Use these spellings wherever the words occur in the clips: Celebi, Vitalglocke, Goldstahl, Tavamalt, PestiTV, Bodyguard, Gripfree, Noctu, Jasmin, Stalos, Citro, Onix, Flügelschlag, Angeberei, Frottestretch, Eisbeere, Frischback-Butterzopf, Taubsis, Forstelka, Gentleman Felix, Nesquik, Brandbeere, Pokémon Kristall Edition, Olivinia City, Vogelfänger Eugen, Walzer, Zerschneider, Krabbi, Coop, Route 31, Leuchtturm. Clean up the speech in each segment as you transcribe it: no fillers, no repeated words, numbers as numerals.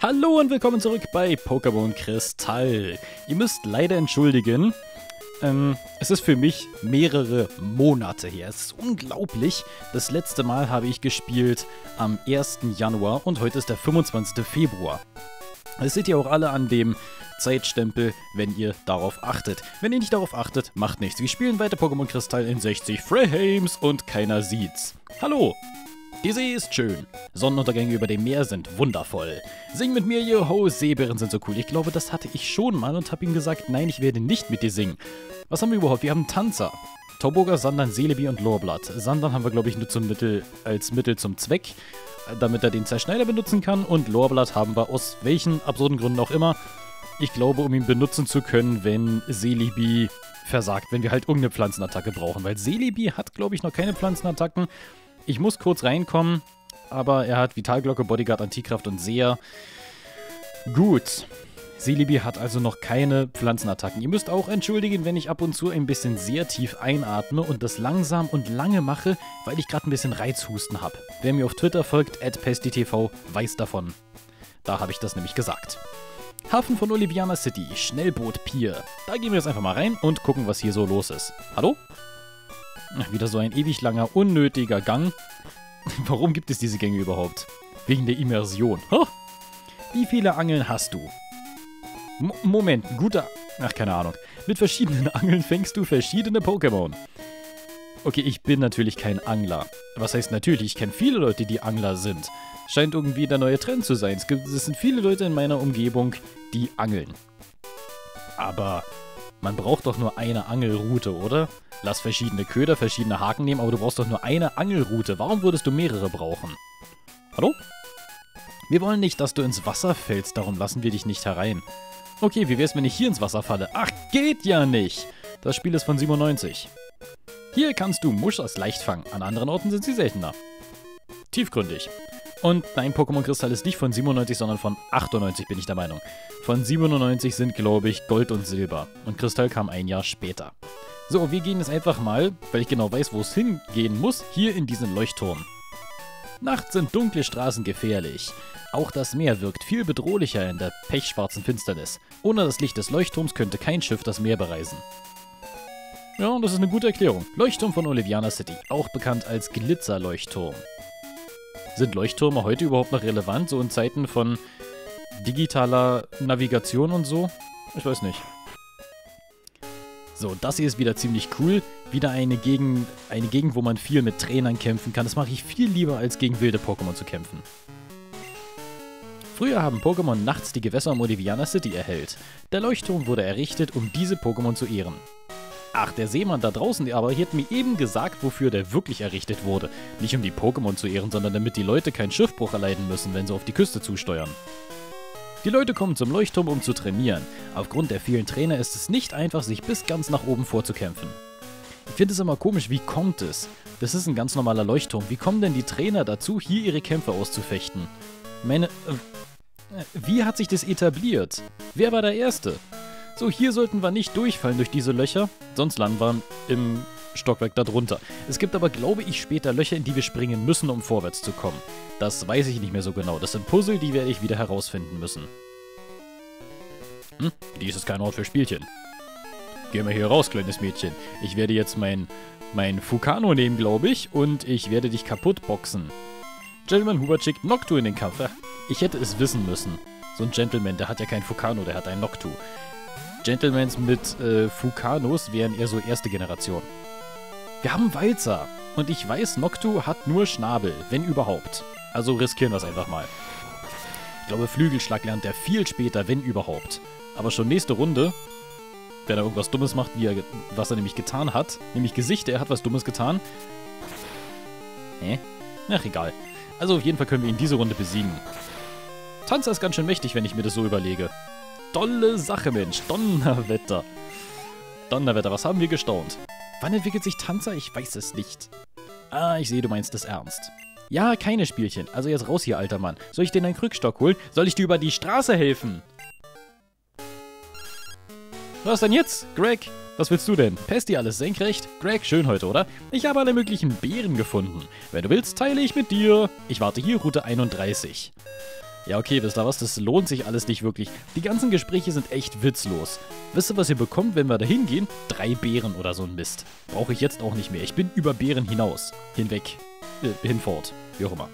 Hallo und willkommen zurück bei Pokémon Kristall. Ihr müsst leider entschuldigen, es ist für mich mehrere Monate her. Es ist unglaublich. Das letzte Mal habe ich gespielt am 1. Januar und heute ist der 25. Februar. Das seht ihr auch alle an dem Zeitstempel, wenn ihr darauf achtet. Wenn ihr nicht darauf achtet, macht nichts. Wir spielen weiter Pokémon Kristall in 60 Frames und keiner sieht's. Hallo! Die See ist schön. Sonnenuntergänge über dem Meer sind wundervoll. Sing mit mir, yo-ho, Seebären sind so cool. Ich glaube, das hatte ich schon mal und habe ihm gesagt, nein, ich werde nicht mit dir singen. Was haben wir überhaupt? Wir haben Tanzer. Tauboga, Sandern, Celebi und Lorblatt. Sandern haben wir, glaube ich, nur als Mittel zum Zweck, damit er den Zerschneider benutzen kann. Und Lorblatt haben wir aus welchen absurden Gründen auch immer. Ich glaube, um ihn benutzen zu können, wenn Celebi versagt. Wenn wir halt irgendeine Pflanzenattacke brauchen. Weil Celebi hat, glaube ich, noch keine Pflanzenattacken. Ich muss kurz reinkommen, aber er hat Vitalglocke, Bodyguard, Antikraft und Seher. Gut. Celebi hat also noch keine Pflanzenattacken. Ihr müsst auch entschuldigen, wenn ich ab und zu ein bisschen sehr tief einatme und das langsam und lange mache, weil ich gerade ein bisschen Reizhusten habe. Wer mir auf Twitter folgt, @PestiTV, weiß davon. Da habe ich das nämlich gesagt. Hafen von Olivinia City, Schnellboot Pier. Da gehen wir jetzt einfach mal rein und gucken, was hier so los ist. Hallo? Wieder so ein ewig langer, unnötiger Gang. Warum gibt es diese Gänge überhaupt? Wegen der Immersion. Huh? Wie viele Angeln hast du? Moment, guter... Ach, keine Ahnung. Mit verschiedenen Angeln fängst du verschiedene Pokémon. Okay, ich bin natürlich kein Angler. Was heißt natürlich? Ich kenne viele Leute, die Angler sind. Scheint irgendwie der neue Trend zu sein. Es sind viele Leute in meiner Umgebung, die angeln. Aber... man braucht doch nur eine Angelroute, oder? Lass verschiedene Köder, verschiedene Haken nehmen, aber du brauchst doch nur eine Angelroute. Warum würdest du mehrere brauchen? Hallo? Wir wollen nicht, dass du ins Wasser fällst, darum lassen wir dich nicht herein. Okay, wie wär's, wenn ich hier ins Wasser falle? Ach, geht ja nicht! Das Spiel ist von 97. Hier kannst du Muscheln leicht fangen, an anderen Orten sind sie seltener. Tiefgründig. Und nein, Pokémon Kristall ist nicht von 97, sondern von 98, bin ich der Meinung. Von 97 sind, glaube ich, Gold und Silber. Und Kristall kam ein Jahr später. So, wir gehen jetzt einfach mal, weil ich genau weiß, wo es hingehen muss, hier in diesen Leuchtturm. Nachts sind dunkle Straßen gefährlich. Auch das Meer wirkt viel bedrohlicher in der pechschwarzen Finsternis. Ohne das Licht des Leuchtturms könnte kein Schiff das Meer bereisen. Ja, und das ist eine gute Erklärung. Leuchtturm von Olivinia City, auch bekannt als Glitzerleuchtturm. Sind Leuchttürme heute überhaupt noch relevant, so in Zeiten von digitaler Navigation und so? Ich weiß nicht. So, das hier ist wieder ziemlich cool. Wieder eine Gegend, wo man viel mit Trainern kämpfen kann. Das mache ich viel lieber, als gegen wilde Pokémon zu kämpfen. Früher haben Pokémon nachts die Gewässer um Olivinia City erhellt. Der Leuchtturm wurde errichtet, um diese Pokémon zu ehren. Ach, der Seemann da draußen, aber hier hat mir eben gesagt, wofür der wirklich errichtet wurde. Nicht um die Pokémon zu ehren, sondern damit die Leute keinen Schiffbruch erleiden müssen, wenn sie auf die Küste zusteuern. Die Leute kommen zum Leuchtturm, um zu trainieren. Aufgrund der vielen Trainer ist es nicht einfach, sich bis ganz nach oben vorzukämpfen. Ich finde es immer komisch, wie kommt es? Das ist ein ganz normaler Leuchtturm. Wie kommen denn die Trainer dazu, hier ihre Kämpfe auszufechten? Wie hat sich das etabliert? Wer war der Erste? So, hier sollten wir nicht durchfallen durch diese Löcher, sonst landen wir im Stockwerk darunter. Es gibt aber, glaube ich, später Löcher, in die wir springen müssen, um vorwärts zu kommen. Das weiß ich nicht mehr so genau. Das sind Puzzle, die werde ich wieder herausfinden müssen. Hm, dies ist kein Ort für Spielchen. Geh mal hier raus, kleines Mädchen. Ich werde jetzt mein Fukano nehmen, glaube ich, und ich werde dich kaputt boxen. Gentleman Hubert schickt Noctu in den Kampf. Ich hätte es wissen müssen. So ein Gentleman, der hat ja keinen Fukano, der hat einen Noctu. Gentlemans mit Fukanos wären eher so erste Generation. Wir haben Walzer. Und ich weiß, Noctu hat nur Schnabel, wenn überhaupt. Also riskieren wir es einfach mal. Ich glaube, Flügelschlag lernt er viel später, wenn überhaupt. Aber schon nächste Runde, wenn er irgendwas Dummes macht, was er nämlich getan hat, nämlich Gesichter, er hat was Dummes getan. Hä? Ach, egal. Also auf jeden Fall können wir ihn diese Runde besiegen. Tanzer ist ganz schön mächtig, wenn ich mir das so überlege. Tolle Sache, Mensch. Donnerwetter. Donnerwetter, was haben wir gestaunt? Wann entwickelt sich Tanzer? Ich weiß es nicht. Ah, ich sehe, du meinst es ernst. Ja, keine Spielchen. Also jetzt raus hier, alter Mann. Soll ich dir einen Krückstock holen? Soll ich dir über die Straße helfen? Was denn jetzt, Greg? Was willst du denn? Pesti, alles senkrecht? Greg, schön heute, oder? Ich habe alle möglichen Beeren gefunden. Wenn du willst, teile ich mit dir. Ich warte hier, Route 31. Ja, okay, wisst ihr was? Das lohnt sich alles nicht wirklich. Die ganzen Gespräche sind echt witzlos. Wisst ihr, was ihr bekommt, wenn wir da hingehen? 3 Beeren oder so ein Mist. Brauche ich jetzt auch nicht mehr. Ich bin über Beeren hinaus. Hinweg. Hinfort. Wie auch immer.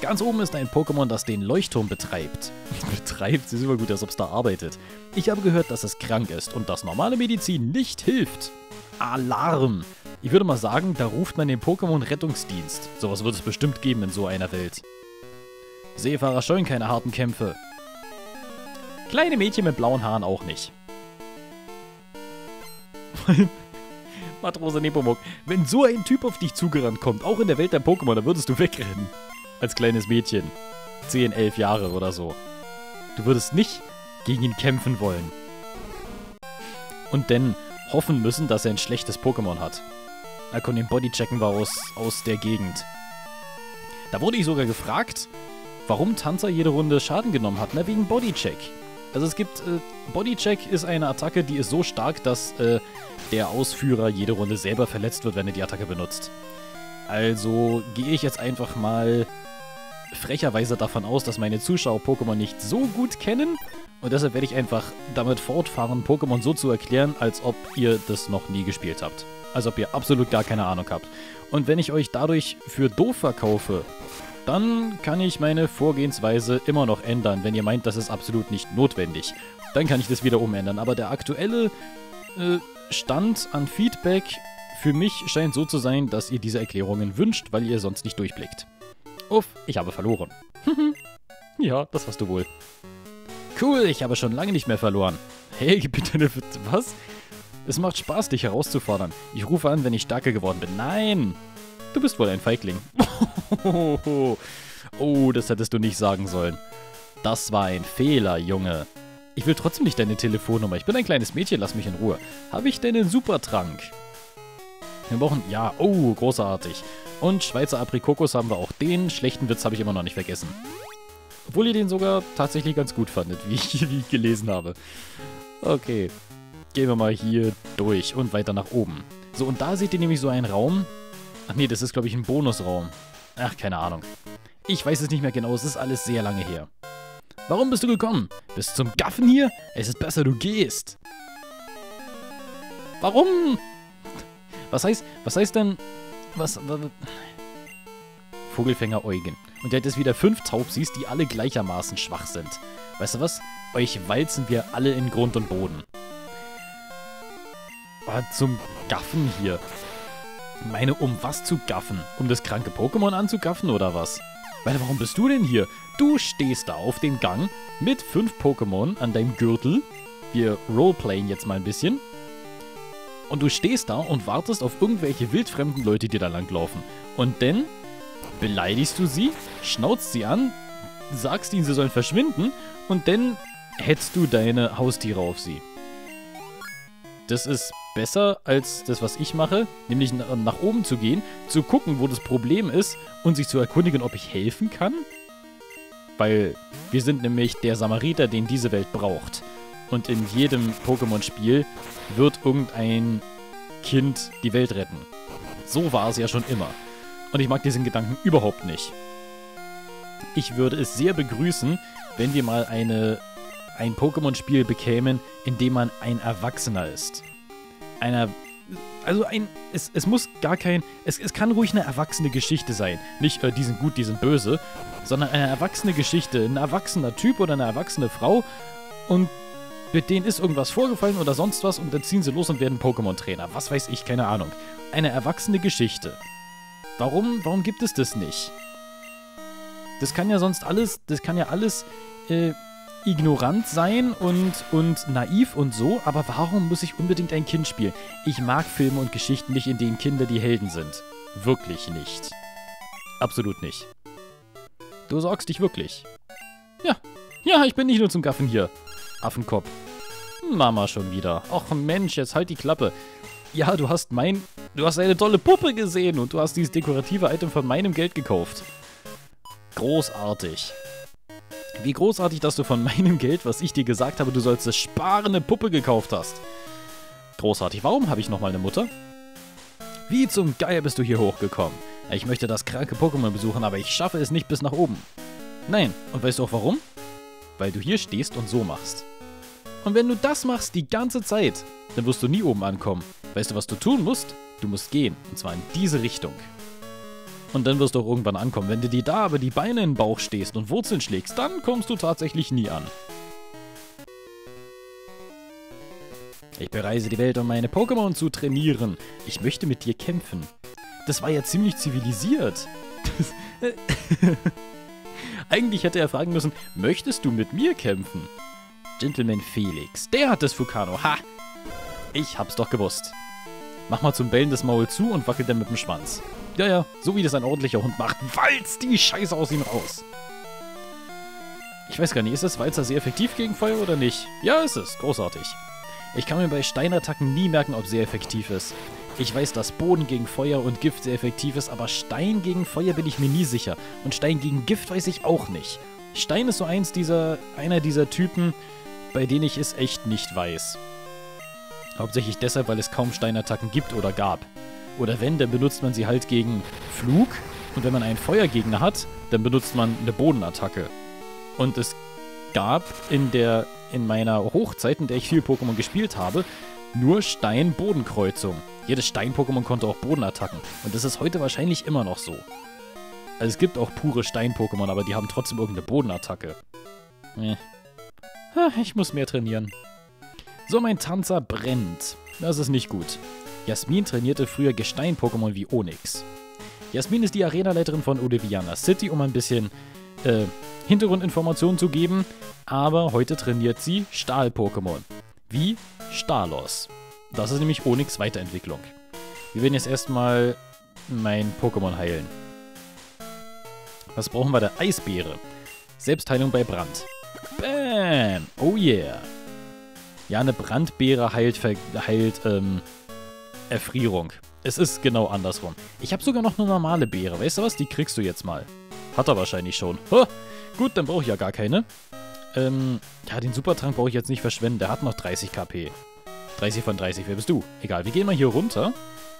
Ganz oben ist ein Pokémon, das den Leuchtturm betreibt. Betreibt? Sie ist immer gut, als ob es da arbeitet. Ich habe gehört, dass es krank ist und dass normale Medizin nicht hilft. Alarm! Ich würde mal sagen, da ruft man den Pokémon-Rettungsdienst. Sowas wird es bestimmt geben in so einer Welt. Seefahrer scheuen keine harten Kämpfe. Kleine Mädchen mit blauen Haaren auch nicht. Matrose Nepomuk, wenn so ein Typ auf dich zugerannt kommt, auch in der Welt der Pokémon, dann würdest du wegrennen. Als kleines Mädchen. 10, 11 Jahre oder so. Du würdest nicht gegen ihn kämpfen wollen. Und dann hoffen müssen, dass er ein schlechtes Pokémon hat. Na komm, den Bodychecken war aus der Gegend. Da wurde ich sogar gefragt, warum Tanzer jede Runde Schaden genommen hat. Na, wegen Bodycheck. Also es gibt, Bodycheck ist eine Attacke, die ist so stark, dass der Ausführer jede Runde selber verletzt wird, wenn er die Attacke benutzt. Also gehe ich jetzt einfach mal frecherweise davon aus, dass meine Zuschauer Pokémon nicht so gut kennen. Und deshalb werde ich einfach damit fortfahren, Pokémon so zu erklären, als ob ihr das noch nie gespielt habt. Als ob ihr absolut gar keine Ahnung habt. Und wenn ich euch dadurch für doof verkaufe, dann kann ich meine Vorgehensweise immer noch ändern. Wenn ihr meint, das ist absolut nicht notwendig, dann kann ich das wieder umändern. Aber der aktuelle Stand an Feedback für mich scheint so zu sein, dass ihr diese Erklärungen wünscht, weil ihr sonst nicht durchblickt. Uff, ich habe verloren. Ja, das hast du wohl. Cool, ich habe schon lange nicht mehr verloren. Hey, bitte, was? Es macht Spaß, dich herauszufordern. Ich rufe an, wenn ich stärker geworden bin. Nein! Du bist wohl ein Feigling. Oh, das hättest du nicht sagen sollen. Das war ein Fehler, Junge. Ich will trotzdem nicht deine Telefonnummer. Ich bin ein kleines Mädchen, lass mich in Ruhe. Habe ich denn einen Supertrank? Wir brauchen... Ja, oh, großartig. Und Schweizer Aprikokos haben wir auch. Den schlechten Witz habe ich immer noch nicht vergessen. Obwohl ihr den sogar tatsächlich ganz gut fandet, wie ich gelesen habe. Okay. Gehen wir mal hier durch und weiter nach oben. So, und da seht ihr nämlich so einen Raum. Ach nee, das ist, glaube ich, ein Bonusraum. Ach, keine Ahnung. Ich weiß es nicht mehr genau, es ist alles sehr lange her. Warum bist du gekommen? Bist du zum Gaffen hier? Es ist besser, du gehst. Warum? Was heißt denn... Was Vogelfänger Eugen. Und der hat jetzt wieder 5 Taubsis, die alle gleichermaßen schwach sind. Weißt du was? Euch walzen wir alle in Grund und Boden. Zum Gaffen hier. Ich meine, um was zu gaffen? Um das kranke Pokémon anzugaffen oder was? Weil, warum bist du denn hier? Du stehst da auf dem Gang mit 5 Pokémon an deinem Gürtel. Wir roleplayen jetzt mal ein bisschen. Und du stehst da und wartest auf irgendwelche wildfremden Leute, die da langlaufen. Und dann beleidigst du sie, schnauzt sie an, sagst ihnen, sie sollen verschwinden und dann hetzt du deine Haustiere auf sie. Das ist besser als das, was ich mache, nämlich nach oben zu gehen, zu gucken, wo das Problem ist und sich zu erkundigen, ob ich helfen kann. Weil wir sind nämlich der Samariter, den diese Welt braucht. Und in jedem Pokémon-Spiel wird irgendein Kind die Welt retten. So war es ja schon immer. Und ich mag diesen Gedanken überhaupt nicht. Ich würde es sehr begrüßen, wenn wir mal ein Pokémon-Spiel bekämen, in dem man ein Erwachsener ist. Es muss gar kein... Es kann ruhig eine erwachsene Geschichte sein. Nicht, die sind gut, die sind böse. Sondern eine erwachsene Geschichte. Ein erwachsener Typ oder eine erwachsene Frau. Und... mit denen ist irgendwas vorgefallen oder sonst was und dann ziehen sie los und werden Pokémon-Trainer. Was weiß ich, keine Ahnung. Eine erwachsene Geschichte. Warum gibt es das nicht? Das kann ja sonst alles, ignorant sein und naiv und so, aber warum muss ich unbedingt ein Kind spielen? Ich mag Filme und Geschichten nicht, in denen Kinder die Helden sind. Wirklich nicht. Absolut nicht. Du sorgst dich wirklich. Ja, ich bin nicht nur zum Gaffen hier. Affenkopf. Mama schon wieder. Och Mensch, jetzt halt die Klappe. Ja, du hast eine tolle Puppe gesehen und du hast dieses dekorative Item von meinem Geld gekauft. Großartig. Wie großartig, dass du von meinem Geld, was ich dir gesagt habe, du sollst das sparen, eine Puppe gekauft hast. Großartig. Warum habe ich nochmal eine Mutter? Wie zum Geier bist du hier hochgekommen? Ich möchte das kranke Pokémon besuchen, aber ich schaffe es nicht bis nach oben. Nein. Und weißt du auch warum? weil du hier stehst und so machst. Und wenn du das machst die ganze Zeit, dann wirst du nie oben ankommen. Weißt du, was du tun musst? Du musst gehen, und zwar in diese Richtung. Und dann wirst du auch irgendwann ankommen. Wenn du dir da aber die Beine in den Bauch stehst und Wurzeln schlägst, dann kommst du tatsächlich nie an. Ich bereise die Welt, um meine Pokémon zu trainieren. Ich möchte mit dir kämpfen. Das war ja ziemlich zivilisiert. Eigentlich hätte er fragen müssen, möchtest du mit mir kämpfen? Gentleman Felix, der hat das Fukano. Ha! Ich hab's doch gewusst. Mach mal zum Bellen das Maul zu und wackel dann mit dem Schwanz. Ja, so wie das ein ordentlicher Hund macht. Walz die Scheiße aus ihm raus. Ich weiß gar nicht, ist das Walzer sehr effektiv gegen Feuer oder nicht? Ja, ist es. Großartig. Ich kann mir bei Steinattacken nie merken, ob sie effektiv ist. Ich weiß, dass Boden gegen Feuer und Gift sehr effektiv ist, aber Stein gegen Feuer bin ich mir nie sicher. Und Stein gegen Gift weiß ich auch nicht. Stein ist so einer dieser Typen, bei denen ich es echt nicht weiß. Hauptsächlich deshalb, weil es kaum Steinattacken gibt oder gab. Oder wenn, dann benutzt man sie halt gegen Flug. Und wenn man einen Feuergegner hat, dann benutzt man eine Bodenattacke. Und es gab in meiner Hochzeit, in der ich viel Pokémon gespielt habe, nur Stein-Bodenkreuzung. Jedes Stein-Pokémon konnte auch Bodenattacken. Und das ist heute wahrscheinlich immer noch so. Also es gibt auch pure Stein-Pokémon, aber die haben trotzdem irgendeine Bodenattacke. Ich muss mehr trainieren. So, mein Tanzer brennt. Das ist nicht gut. Jasmin trainierte früher Gestein-Pokémon wie Onix. Jasmin ist die Arenaleiterin von Olivinia City, um ein bisschen Hintergrundinformationen zu geben. Aber heute trainiert sie Stahl-Pokémon. Wie Stalos. Das ist nämlich Onix Weiterentwicklung. Wir werden jetzt erstmal mein Pokémon heilen. Was brauchen wir da? Eisbeere. Selbstheilung bei Brand. Bam! Oh yeah! Ja, eine Brandbeere heilt Erfrierung. Es ist genau andersrum. Ich habe sogar noch eine normale Beere. Weißt du was? Die kriegst du jetzt mal. Hat er wahrscheinlich schon. Ho! Gut, dann brauche ich ja gar keine. Ja, den Supertrank brauche ich jetzt nicht verschwenden. Der hat noch 30 KP. 30 von 30. Wer bist du? Egal, wir gehen mal hier runter.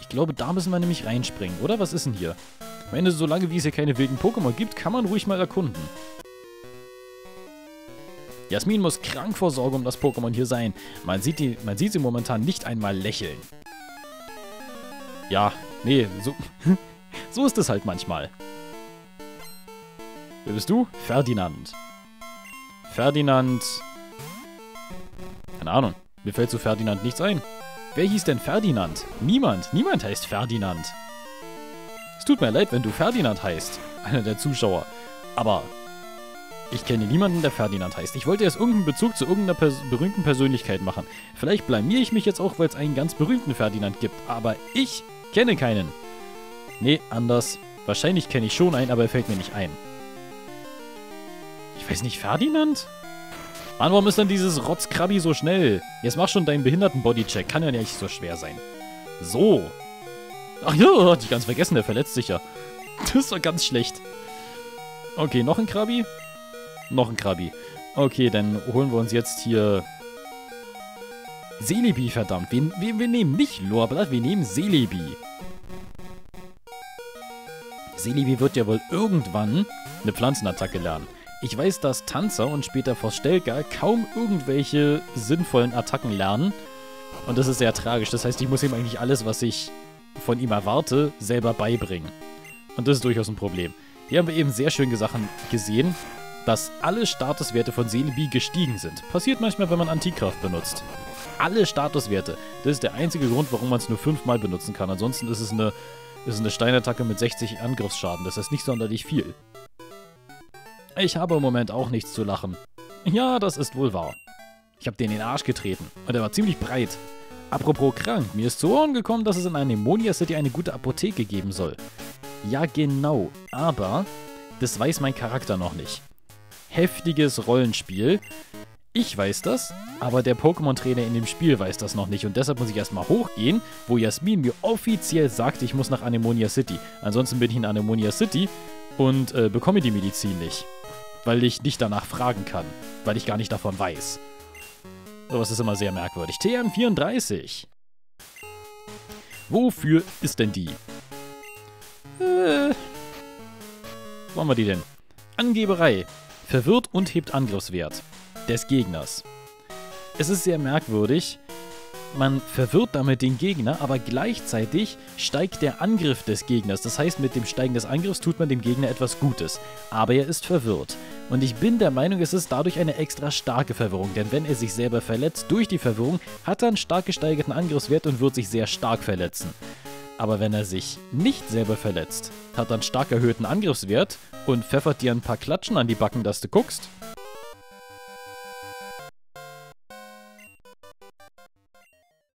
Ich glaube, da müssen wir nämlich reinspringen, oder? Was ist denn hier? Am Ende, solange wie es hier keine wilden Pokémon gibt, kann man ruhig mal erkunden. Jasmin muss krank vor Sorge um das Pokémon hier sein. Man sieht sie momentan nicht einmal lächeln. Ja, nee, so, so ist es halt manchmal. Wer bist du? Ferdinand. Ferdinand... Keine Ahnung. Mir fällt zu Ferdinand nichts ein. Wer hieß denn Ferdinand? Niemand. Niemand heißt Ferdinand. Es tut mir leid, wenn du Ferdinand heißt. Einer der Zuschauer. Aber ich kenne niemanden, der Ferdinand heißt. Ich wollte erst irgendeinen Bezug zu irgendeiner berühmten Persönlichkeit machen. Vielleicht blamiere ich mich jetzt auch, weil es einen ganz berühmten Ferdinand gibt. Aber ich kenne keinen. Nee, anders. Wahrscheinlich kenne ich schon einen, aber er fällt mir nicht ein. Ich weiß nicht, Ferdinand? Mann, warum ist denn dieses Rotz-Krabbi so schnell? Jetzt mach schon deinen behinderten Bodycheck. Kann ja nicht so schwer sein. So. Ach ja, hatte ich ganz vergessen. Der verletzt sich ja. Das war ganz schlecht. Okay, noch ein Krabbi. Noch ein Krabbi. Okay, dann holen wir uns jetzt hier... Celebi, verdammt. Wir nehmen nicht Lorblatt, wir nehmen Celebi. Celebi wird ja wohl irgendwann eine Pflanzenattacke lernen. Ich weiß, dass Tanzer und später Forstelka kaum irgendwelche sinnvollen Attacken lernen. Und das ist sehr tragisch. Das heißt, ich muss ihm eigentlich alles, was ich von ihm erwarte, selber beibringen. Und das ist durchaus ein Problem. Hier haben wir eben sehr schöne Sachen gesehen, dass alle Statuswerte von Celebi gestiegen sind. Passiert manchmal, wenn man Antikraft benutzt. Alle Statuswerte. Das ist der einzige Grund, warum man es nur 5-mal benutzen kann. Ansonsten ist es eine Steinattacke mit 60 Angriffsschaden. Das ist nicht sonderlich viel. Ich habe im Moment auch nichts zu lachen. Ja, das ist wohl wahr. Ich habe den in den Arsch getreten und er war ziemlich breit. Apropos krank, mir ist zu Ohren gekommen, dass es in Anemonia City eine gute Apotheke geben soll. Ja genau, aber das weiß mein Charakter noch nicht. Heftiges Rollenspiel. Ich weiß das, aber der Pokémon-Trainer in dem Spiel weiß das noch nicht und deshalb muss ich erstmal hochgehen, wo Jasmin mir offiziell sagt, ich muss nach Anemonia City. Ansonsten bin ich in Anemonia City und bekomme die Medizin nicht. Weil ich nicht danach fragen kann. Weil ich gar nicht davon weiß. Aber es ist immer sehr merkwürdig. TM34. Wofür ist denn die? Wo haben wir die denn? Angeberei. Verwirrt und hebt Angriffswert des Gegners. Es ist sehr merkwürdig. Man verwirrt damit den Gegner, aber gleichzeitig steigt der Angriff des Gegners. Das heißt, mit dem Steigen des Angriffs tut man dem Gegner etwas Gutes. Aber er ist verwirrt. Und ich bin der Meinung, es ist dadurch eine extra starke Verwirrung. Denn wenn er sich selber verletzt durch die Verwirrung, hat er einen stark gesteigerten Angriffswert und wird sich sehr stark verletzen. Aber wenn er sich nicht selber verletzt, hat er einen stark erhöhten Angriffswert und pfeffert dir ein paar Klatschen an die Backen, dass du guckst.